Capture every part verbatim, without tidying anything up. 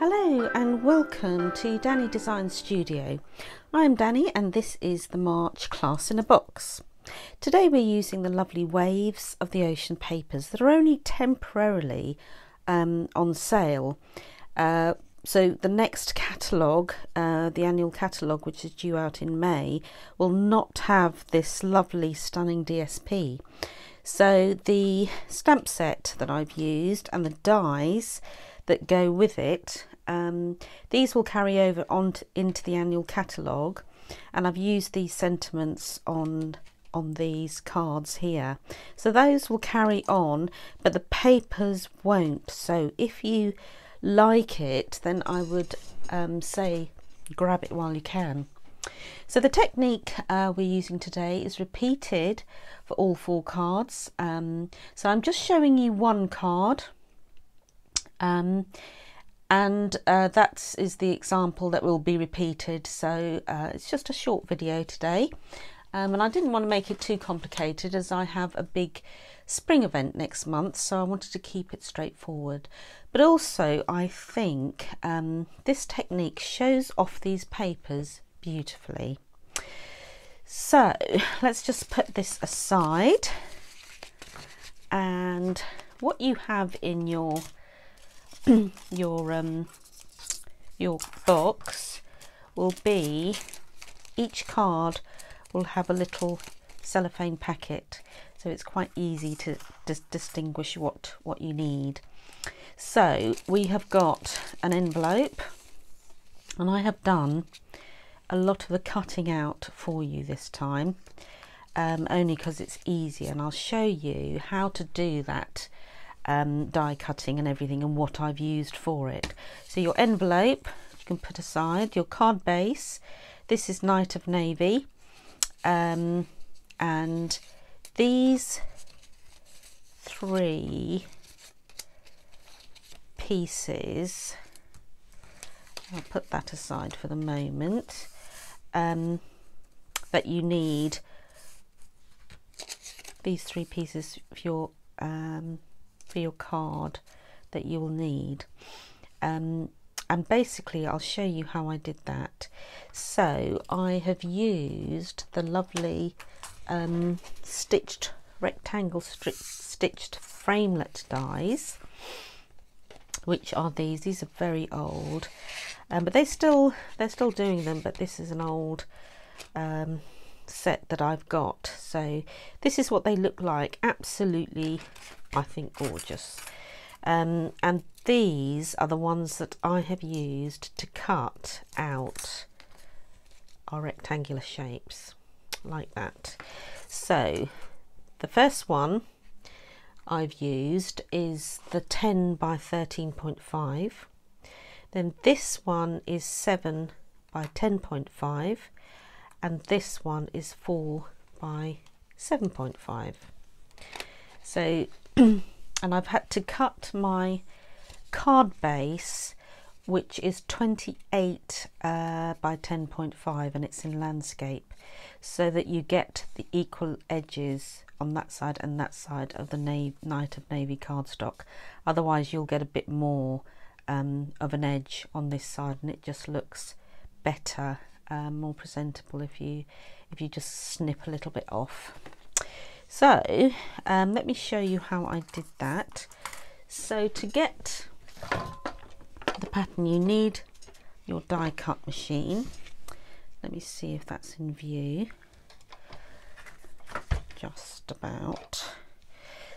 Hello and welcome to Danni Design Studio. I'm Danni and this is the March Class in a Box. Today we're using the lovely Waves of the Ocean Papers that are only temporarily um, on sale. Uh, so the next catalogue, uh, the annual catalogue which is due out in May, will not have this lovely stunning D S P. So the stamp set that I've used and the dies that go with it, um, these will carry over on to, into the annual catalogue, and I've used these sentiments on on these cards here, so those will carry on but the papers won't. So if you like it, then I would um, say grab it while you can. So the technique uh, we're using today is repeated for all four cards. Um, so I'm just showing you one card, um, and uh, that is the example that will be repeated. So uh, it's just a short video today, um, and I didn't want to make it too complicated as I have a big spring event next month, so I wanted to keep it straightforward. But also I think um, this technique shows off these papers beautifully. So let's just put this aside, and what you have in your your um your box will be, each card will have a little cellophane packet, so it's quite easy to dis distinguish what what you need. So we have got an envelope, and I have done a lot of the cutting out for you this time, um, only because it's easy, and I'll show you how to do that um, die cutting and everything and what I've used for it. So your envelope you can put aside, your card base, this is Night of Navy, um, and these three pieces, I'll put that aside for the moment. Um, that you need these three pieces for your um, for your card that you'll need, um, and basically I'll show you how I did that. So I have used the lovely um, stitched rectangle stri stitched framelet dies, which are these. These are very old, um, but they still they're still doing them. But this is an old um, set that I've got. So this is what they look like. Absolutely, I think gorgeous. Um, and these are the ones that I have used to cut out our rectangular shapes like that. So the first one I've used is the ten by thirteen point five, then this one is seven by ten point five, and this one is four by seven point five. So and I've had to cut my card base, which is twenty-eight uh, by ten point five, and it's in landscape, so that you get the equal edges on that side and that side of the Navy, Night of Navy cardstock. Otherwise you'll get a bit more um, of an edge on this side, and it just looks better, uh, more presentable if you if you just snip a little bit off. So um, let me show you how I did that. So to get the pattern you need your die cut machine. Let me see if that's in view. Just about.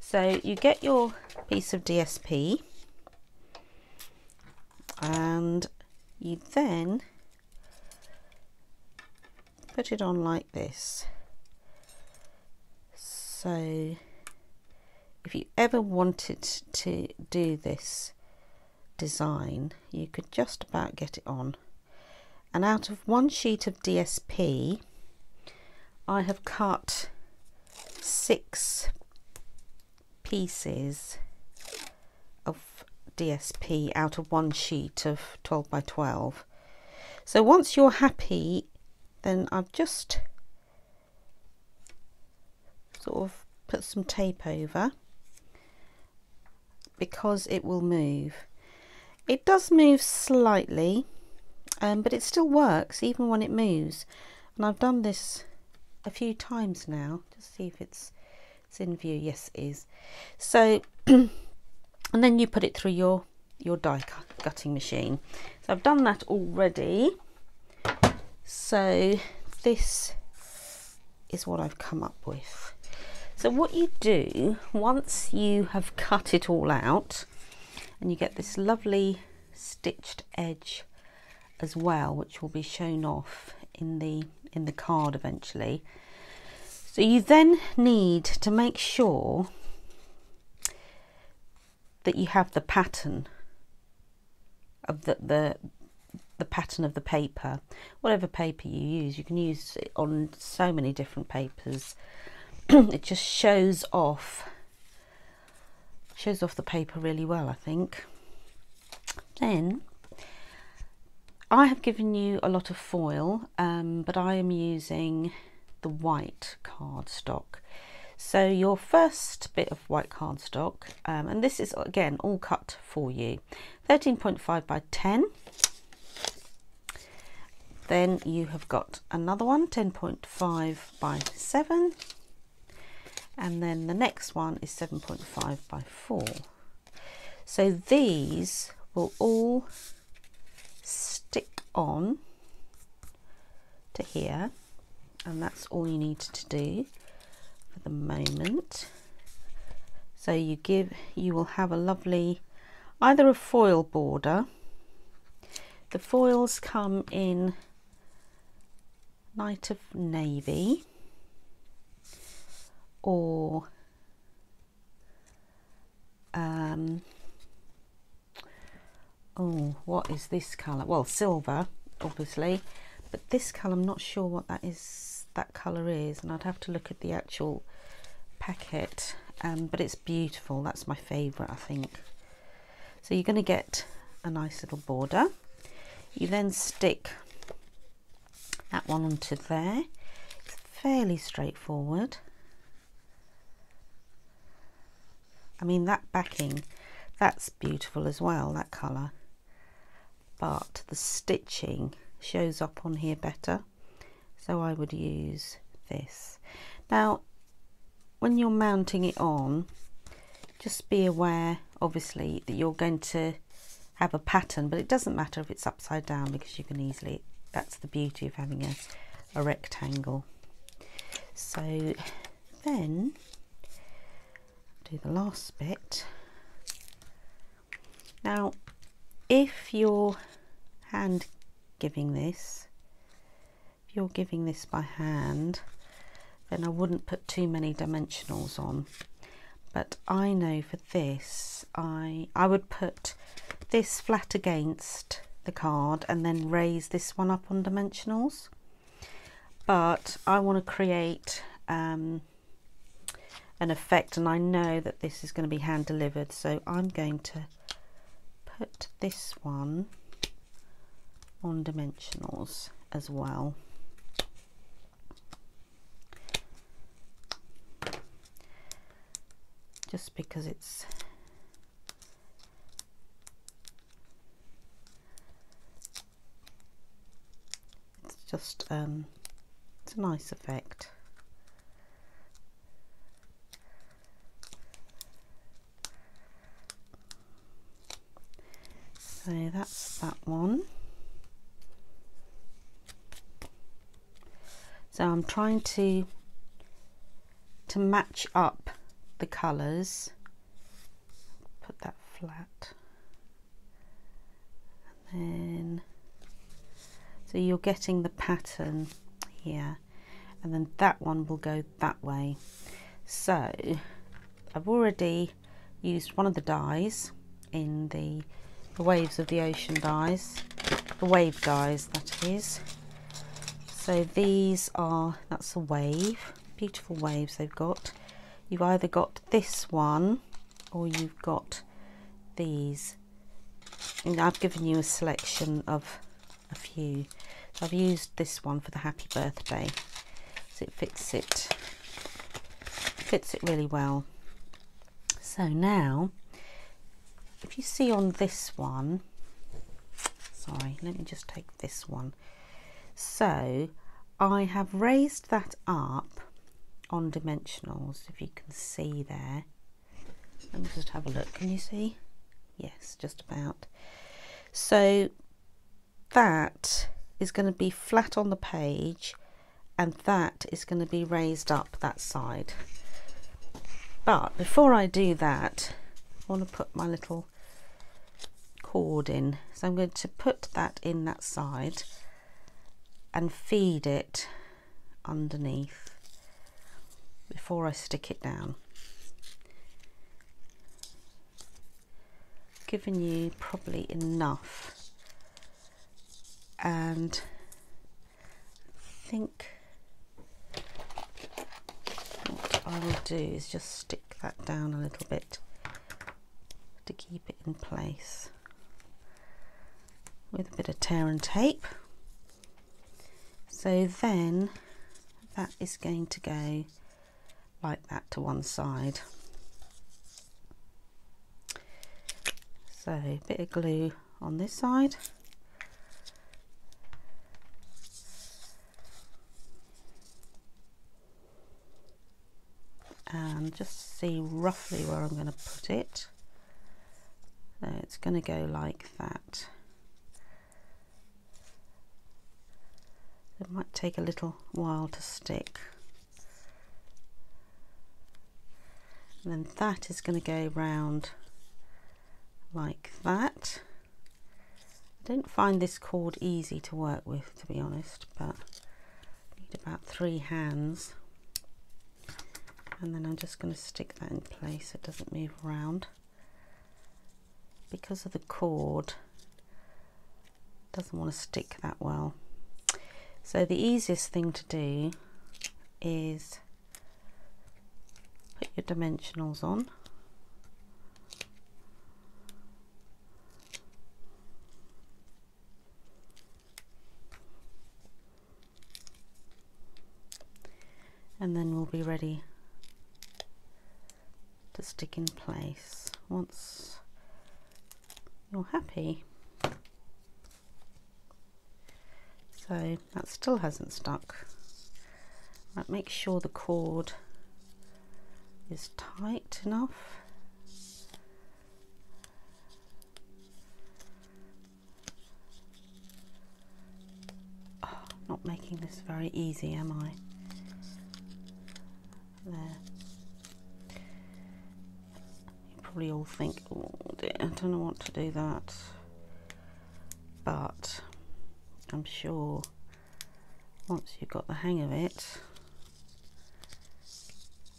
So you get your piece of D S P, and you then put it on like this. So if you ever wanted to do this design, you could just about get it on. And out of one sheet of D S P, I have cut six pieces of D S P out of one sheet of twelve by twelve. So once you're happy, then I've just sort of put some tape over, because it will move. It does move slightly, um, but it still works even when it moves. And I've done this a few times now. Just see if it's, it's in view. Yes, it is. So, and then you put it through your your die cutting machine. So I've done that already. So this is what I've come up with. So what you do once you have cut it all out, and you get this lovely stitched edge as well, which will be shown off in the in the card eventually. So you then need to make sure that you have the pattern of the the the pattern of the paper, whatever paper you use. You can use it on so many different papers. It just shows off shows off the paper really well, I think. Then I have given you a lot of foil, um, but I am using the white cardstock. So your first bit of white cardstock, um, and this is again all cut for you, thirteen point five by ten. Then you have got another one, ten point five by seven, and then the next one is seven point five by four. So these will all stick on to here, and that's all you need to do for the moment. So you give you will have a lovely either a foil border. The foils come in Night of Navy or um, oh, what is this colour? Well, silver, obviously, but this colour, I'm not sure what that is, that colour is, and I'd have to look at the actual packet, um, but it's beautiful. That's my favourite, I think. So you're going to get a nice little border. You then stick that one onto there. It's fairly straightforward. I mean, that backing, that's beautiful as well, that colour, but the stitching shows up on here better, so I would use this. Now when you're mounting it on, just be aware obviously that you're going to have a pattern, but it doesn't matter if it's upside down, because you can easily, that's the beauty of having a, a rectangle. So then do the last bit. Now if you're hand giving this, if you're giving this by hand, then I wouldn't put too many dimensionals on, but I know for this I, I would put this flat against the card and then raise this one up on dimensionals, but I want to create um, an effect, and I know that this is going to be hand delivered, so I'm going to put this one on dimensionals as well. Just because it's it's just um, it's a nice effect. So that's that one. So I'm trying to to match up the colours. Put that flat, and then so you're getting the pattern here, and then that one will go that way. So I've already used one of the dies in the The Waves of the Ocean dies, the wave dies, that is. So these are, that's a wave, beautiful waves they've got. You've either got this one or you've got these. And I've given you a selection of a few. So I've used this one for the happy birthday. So it fits it, fits it really well. So now, if you see on this one, sorry, let me just take this one. So I have raised that up on dimensionals, if you can see there. Let me just have a look, can you see? Yes, just about. So that is going to be flat on the page and that is going to be raised up that side. But before I do that, I want to put my little cord in. So I'm going to put that in that side and feed it underneath before I stick it down. I've given you probably enough, and I think what I will do is just stick that down a little bit to keep it in place with a bit of tear and tape. So then that is going to go like that to one side. So a bit of glue on this side. And just see roughly where I'm going to put it. So it's going to go like that. It might take a little while to stick. And then that is going to go round like that. I don't find this cord easy to work with, to be honest, but I need about three hands. And then I'm just going to stick that in place so it doesn't move around. Because of the cord, it doesn't want to stick that well. So the easiest thing to do is put your dimensionals on. And then we'll be ready to stick in place once you're happy. So that still hasn't stuck. Right, make sure the cord is tight enough. Oh, not making this very easy, am I? There. You probably all think, oh dear, I don't know what to do that. But I'm sure once you've got the hang of it,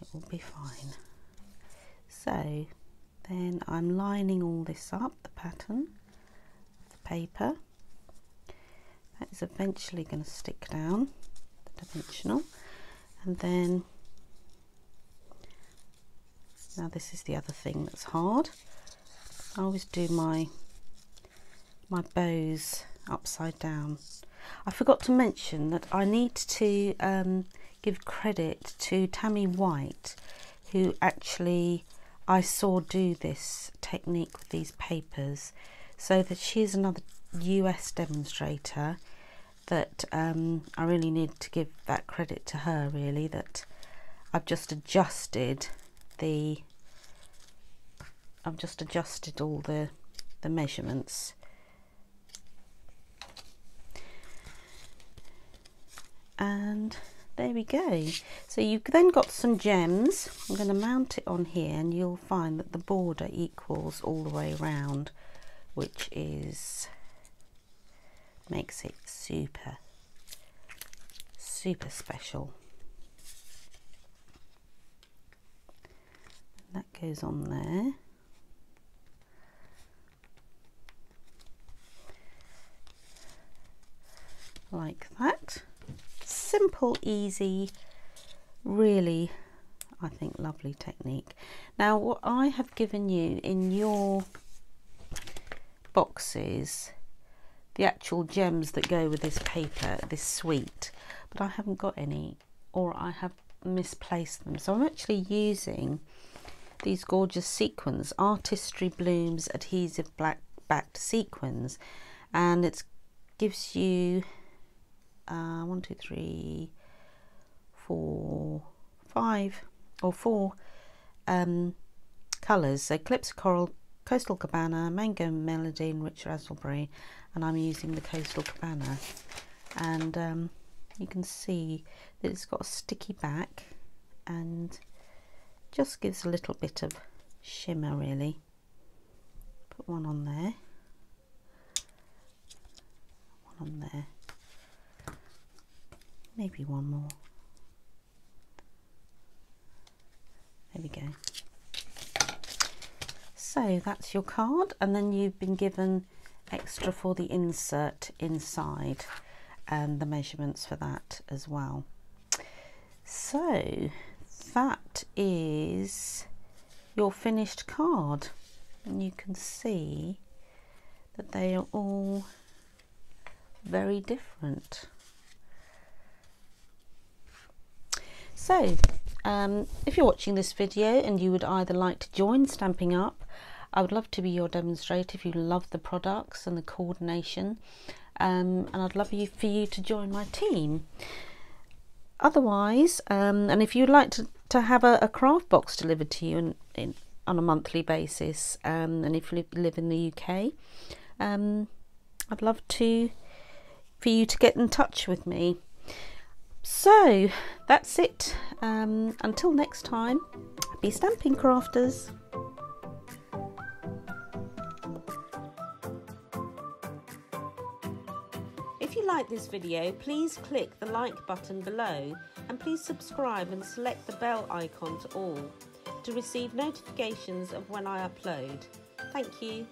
it will be fine. So then I'm lining all this up, the pattern, the paper. That is eventually going to stick down, the dimensional. And then, now this is the other thing that's hard. I always do my, my bows upside down. I forgot to mention that I need to um, give credit to Tami White, who actually I saw do this technique with these papers. So that she is another U S demonstrator that um, I really need to give that credit to her, really, that I've just adjusted the I've just adjusted all the the measurements. And there we go. So you've then got some gems. I'm going to mount it on here and you'll find that the border equals all the way around, which is makes it super super special. And that goes on there. Like that. Simple, easy, really, I think, lovely technique. Now, what I have given you in your boxes, the actual gems that go with this paper, this suite, but I haven't got any, or I have misplaced them. So I'm actually using these gorgeous sequins, Artistry Blooms Adhesive Black-backed sequins. and it gives you uh, one, two, three, four, five or four um, colours. Eclipse Coral, Coastal Cabana, Mango Melody and Rich Raspberry, and I'm using the Coastal Cabana. And um, you can see that it's got a sticky back and just gives a little bit of shimmer really. Put one on there, one on there, maybe one more. There we go. So that's your card, and then you've been given extra for the insert inside and the measurements for that as well. So that is your finished card, and you can see that they are all very different. So um, if you're watching this video and you would either like to join Stampin' Up, I would love to be your demonstrator if you love the products and the coordination, um, and I'd love you for you to join my team. Otherwise, um, and if you'd like to, to have a, a craft box delivered to you in, in, on a monthly basis, um, and if you live in the U K, um, I'd love to for you to get in touch with me. So that's it. Um, until next time, happy stamping, crafters. If you like this video, please click the like button below, and please subscribe and select the bell icon to all to receive notifications of when I upload. Thank you.